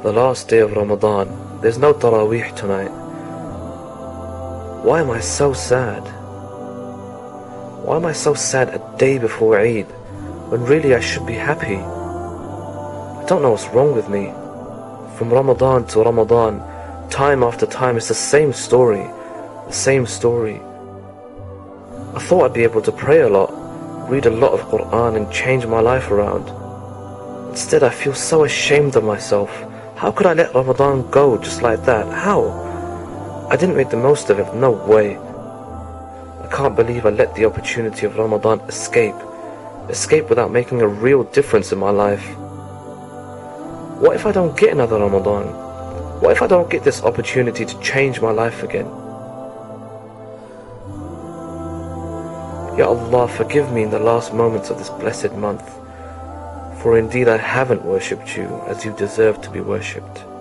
The last day of Ramadan. There's no tarawih tonight. Why am I so sad? Why am I so sad a day before Eid, when really I should be happy? I don't know what's wrong with me. From Ramadan to Ramadan, time after time, it's the same story, the same story. I thought I'd be able to pray a lot, read a lot of Quran and change my life around. Instead, I feel so ashamed of myself. How could I let Ramadan go just like that? How? I didn't make the most of it, no way. I can't believe I let the opportunity of Ramadan escape without making a real difference in my life. What if I don't get another Ramadan? What if I don't get this opportunity to change my life again? Ya Allah, forgive me in the last moments of this blessed month, for indeed I haven't worshipped you as you deserve to be worshipped.